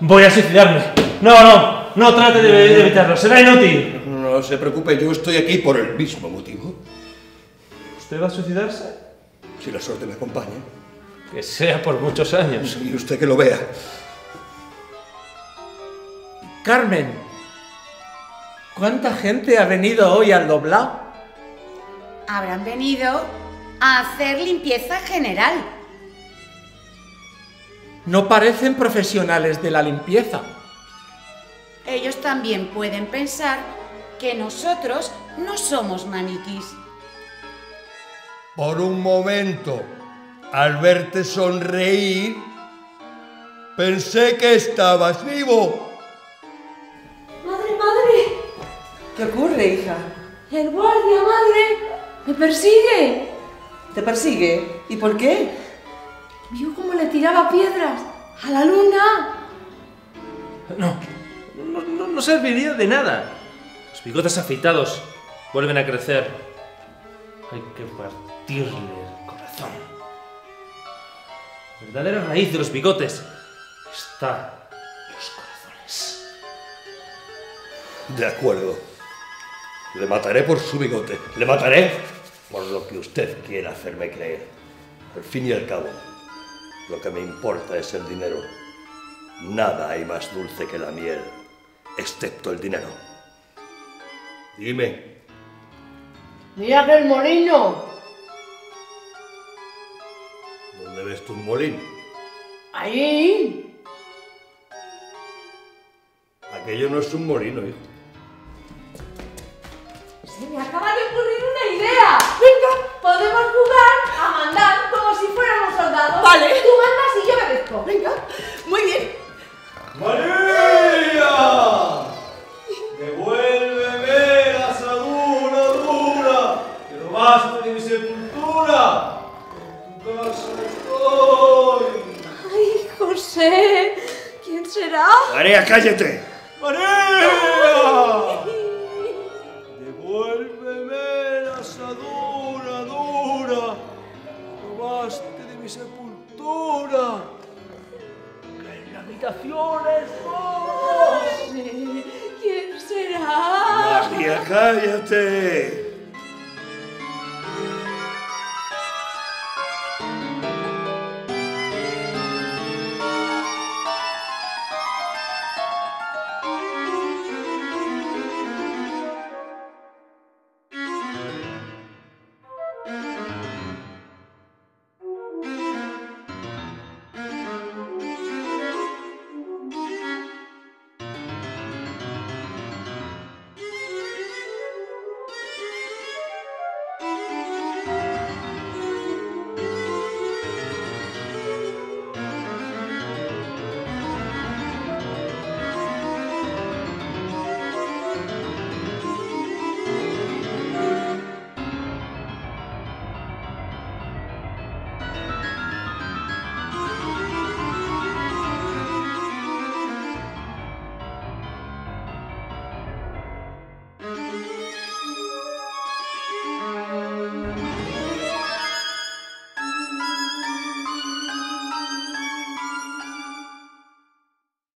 Voy a suicidarme. No, trate de evitarlo. Será inútil. No se preocupe, yo estoy aquí por el mismo motivo. ¿Usted va a suicidarse? Si la suerte me acompaña. Que sea por muchos años. Y usted que lo vea. Carmen, ¿cuánta gente ha venido hoy al doblado? Habrán venido a hacer limpieza general. No parecen profesionales de la limpieza. Ellos también pueden pensar que nosotros no somos maniquís. Por un momento, al verte sonreír, pensé que estabas vivo. ¡Madre, madre! ¿Qué ocurre, hija? ¡El guardia, madre! ¡Me persigue! ¿Te persigue? ¿Y por qué? Vio cómo le tiraba piedras a la luna. No serviría de nada. Los bigotes afeitados vuelven a crecer. Hay que partirle el corazón. La verdadera raíz de los bigotes está en los corazones. De acuerdo. Le mataré por su bigote. Le mataré por lo que usted quiera hacerme creer. Al fin y al cabo, lo que me importa es el dinero. Nada hay más dulce que la miel, excepto el dinero. Dime. Mira aquel molino. ¿Dónde ves tú un molino? Allí. Aquello no es un molino, hijo. Se me acaba de ocurrir una idea. Venga, podemos jugar a mandar como si fuéramos soldados. Vale. Tú mandas y yo obedezco. Venga. Muy bien. ¡María! ¡Devuélveme la asadura dura! ¡Que no basta de mi sepultura! ¡En tu casa estoy! ¡Ay, José! ¿Quién será? ¡María, cállate! ¡María! ¡Devuélveme la asadura dura! ¡No baste de mi sepultura! ¡Que en la habitación es vos! ¿Quién será? ¡María, cállate!